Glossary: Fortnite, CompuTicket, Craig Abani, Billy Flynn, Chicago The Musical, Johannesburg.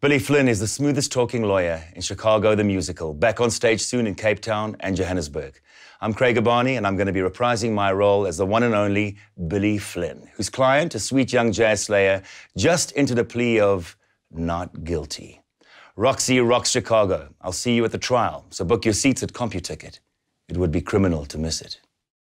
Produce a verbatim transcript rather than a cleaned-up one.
Billy Flynn is the smoothest talking lawyer in Chicago The Musical, back on stage soon in Cape Town and Johannesburg. I'm Craig Abani, and I'm going to be reprising my role as the one and only Billy Flynn, whose client, a sweet young jazz slayer, just entered a plea of not guilty. Roxy rocks Chicago. I'll see you at the trial, so book your seats at CompuTicket. It would be criminal to miss it.